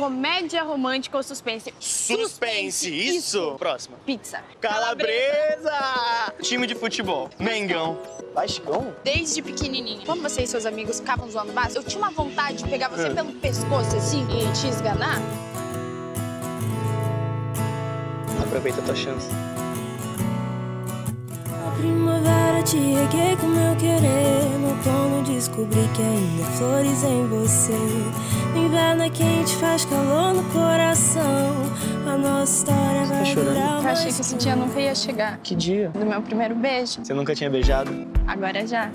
comédia romântica ou suspense? Suspense, isso? Próxima. Pizza. Calabresa. Time de futebol. Mengão. Vascão? Desde pequenininho, quando você e seus amigos ficavam zoando base, eu tinha uma vontade de pegar você pelo pescoço, assim, e te esganar. Aproveita a tua chance. A primavera cheguei com meu querer. No outono descobri que ainda flores em você. O inverno é quente, faz calor no coração. A nossa história vai virar. Eu achei que esse dia nunca ia chegar. Que dia? Do meu primeiro beijo. Você nunca tinha beijado? Agora já.